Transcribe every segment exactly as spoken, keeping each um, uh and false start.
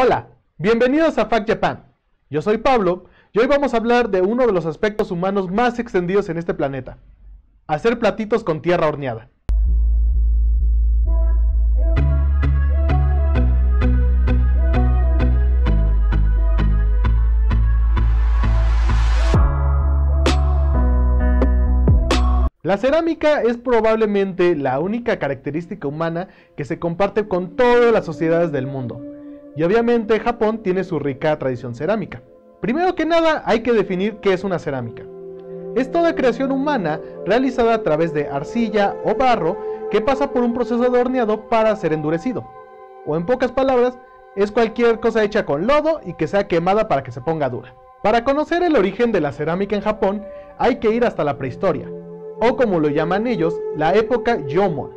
Hola, bienvenidos a Fact Japan. Yo soy Pablo y hoy vamos a hablar de uno de los aspectos humanos más extendidos en este planeta: hacer platitos con tierra horneada. La cerámica es probablemente la única característica humana que se comparte con todas las sociedades del mundo. Y obviamente Japón tiene su rica tradición cerámica. Primero que nada hay que definir qué es una cerámica. Es toda creación humana realizada a través de arcilla o barro que pasa por un proceso de horneado para ser endurecido. O en pocas palabras, es cualquier cosa hecha con lodo y que sea quemada para que se ponga dura. Para conocer el origen de la cerámica en Japón hay que ir hasta la prehistoria, o como lo llaman ellos, la época Jomon,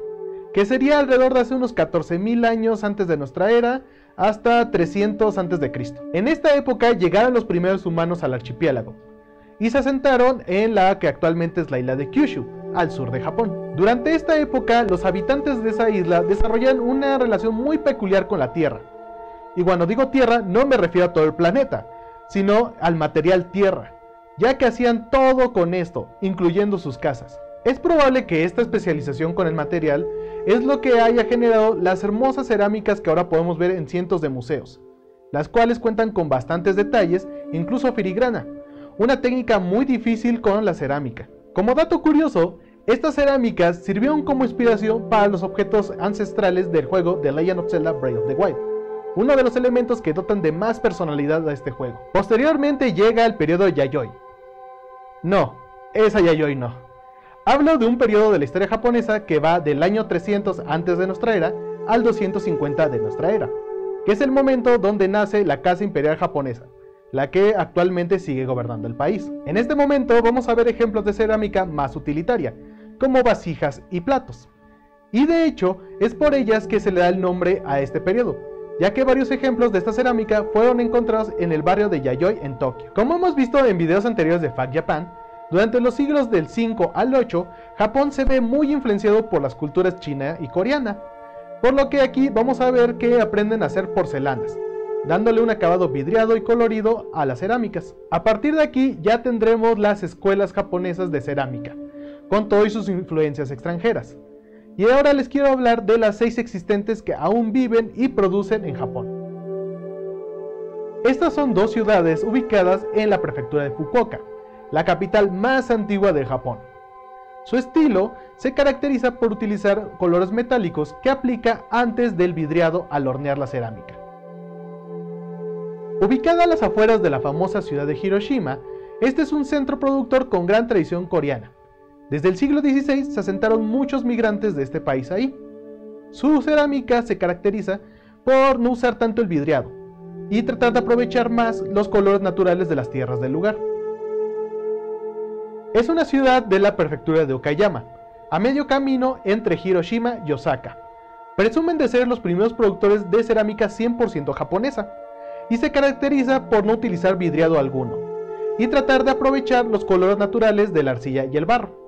que sería alrededor de hace unos catorce mil años antes de nuestra era, hasta trescientos antes de Cristo. En esta época llegaron los primeros humanos al archipiélago, y se asentaron en la que actualmente es la isla de Kyushu, al sur de Japón. Durante esta época, los habitantes de esa isla desarrollan una relación muy peculiar con la tierra. Y cuando digo tierra, no me refiero a todo el planeta, sino al material tierra, ya que hacían todo con esto, incluyendo sus casas. Es probable que esta especialización con el material es lo que haya generado las hermosas cerámicas que ahora podemos ver en cientos de museos, las cuales cuentan con bastantes detalles, incluso filigrana, una técnica muy difícil con la cerámica. Como dato curioso, estas cerámicas sirvieron como inspiración para los objetos ancestrales del juego The Legend of Zelda Breath of the Wild, uno de los elementos que dotan de más personalidad a este juego. Posteriormente llega el periodo Yayoi. No, esa Yayoi no. Hablo de un periodo de la historia japonesa que va del año trescientos antes de nuestra era al doscientos cincuenta de nuestra era, que es el momento donde nace la Casa Imperial Japonesa, la que actualmente sigue gobernando el país. En este momento vamos a ver ejemplos de cerámica más utilitaria, como vasijas y platos. Y de hecho, es por ellas que se le da el nombre a este periodo, ya que varios ejemplos de esta cerámica fueron encontrados en el barrio de Yayoi en Tokio. Como hemos visto en videos anteriores de Fact Japan, durante los siglos del cinco al ocho, Japón se ve muy influenciado por las culturas china y coreana, por lo que aquí vamos a ver que aprenden a hacer porcelanas, dándole un acabado vidriado y colorido a las cerámicas. A partir de aquí ya tendremos las escuelas japonesas de cerámica, con todas sus influencias extranjeras. Y ahora les quiero hablar de las seis existentes que aún viven y producen en Japón. Estas son dos ciudades ubicadas en la prefectura de Fukuoka, la capital más antigua de Japón. Su estilo se caracteriza por utilizar colores metálicos que aplica antes del vidriado al hornear la cerámica. Ubicada a las afueras de la famosa ciudad de Hiroshima, este es un centro productor con gran tradición coreana. Desde el siglo dieciséis se asentaron muchos migrantes de este país ahí. Su cerámica se caracteriza por no usar tanto el vidriado y tratar de aprovechar más los colores naturales de las tierras del lugar. Es una ciudad de la prefectura de Okayama, a medio camino entre Hiroshima y Osaka. Presumen de ser los primeros productores de cerámica cien por ciento japonesa y se caracteriza por no utilizar vidriado alguno y tratar de aprovechar los colores naturales de la arcilla y el barro.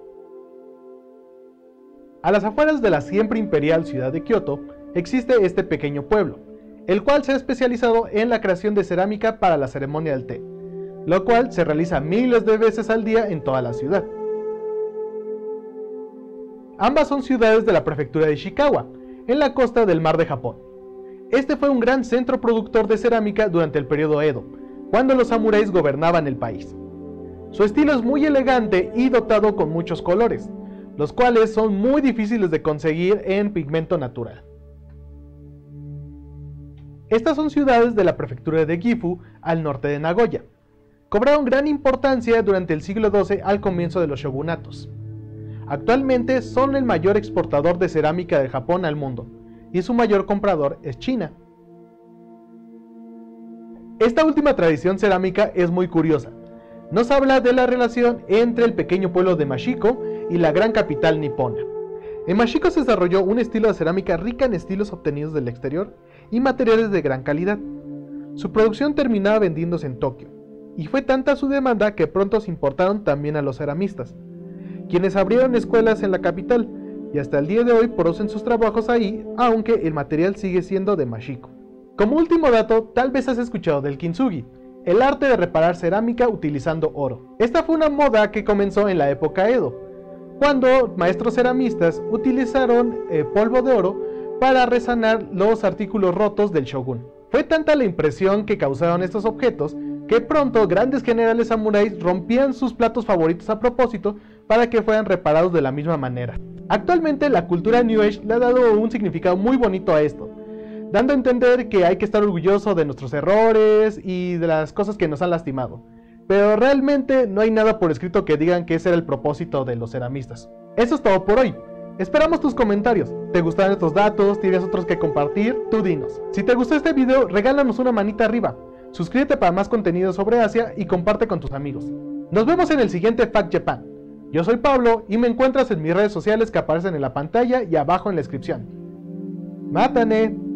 A las afueras de la siempre imperial ciudad de Kioto existe este pequeño pueblo, el cual se ha especializado en la creación de cerámica para la ceremonia del té, lo cual se realiza miles de veces al día en toda la ciudad. Ambas son ciudades de la prefectura de Ishikawa, en la costa del mar de Japón. Este fue un gran centro productor de cerámica durante el periodo Edo, cuando los samuráis gobernaban el país. Su estilo es muy elegante y dotado con muchos colores, los cuales son muy difíciles de conseguir en pigmento natural. Estas son ciudades de la prefectura de Gifu, al norte de Nagoya. Cobraron gran importancia durante el siglo doce al comienzo de los shogunatos. Actualmente son el mayor exportador de cerámica de Japón al mundo, y su mayor comprador es China. Esta última tradición cerámica es muy curiosa. Nos habla de la relación entre el pequeño pueblo de Mashiko y la gran capital nipona. En Mashiko se desarrolló un estilo de cerámica rica en estilos obtenidos del exterior y materiales de gran calidad. Su producción terminaba vendiéndose en Tokio, y fue tanta su demanda que pronto se importaron también a los ceramistas, quienes abrieron escuelas en la capital y hasta el día de hoy producen sus trabajos ahí, aunque el material sigue siendo de Mashiko. Como último dato, tal vez has escuchado del Kintsugi, el arte de reparar cerámica utilizando oro. Esta fue una moda que comenzó en la época Edo, cuando maestros ceramistas utilizaron eh, polvo de oro para resanar los artículos rotos del Shogun. Fue tanta la impresión que causaron estos objetos que pronto grandes generales samuráis rompían sus platos favoritos a propósito para que fueran reparados de la misma manera. Actualmente la cultura New Age le ha dado un significado muy bonito a esto, dando a entender que hay que estar orgulloso de nuestros errores y de las cosas que nos han lastimado, pero realmente no hay nada por escrito que digan que ese era el propósito de los ceramistas. Eso es todo por hoy. Esperamos tus comentarios. ¿Te gustaron estos datos? ¿Tienes otros que compartir? Tú dinos. Si te gustó este video, regálanos una manita arriba. Suscríbete para más contenido sobre Asia y comparte con tus amigos. Nos vemos en el siguiente Fact Japan. Yo soy Pablo y me encuentras en mis redes sociales que aparecen en la pantalla y abajo en la descripción. ¡Mátane!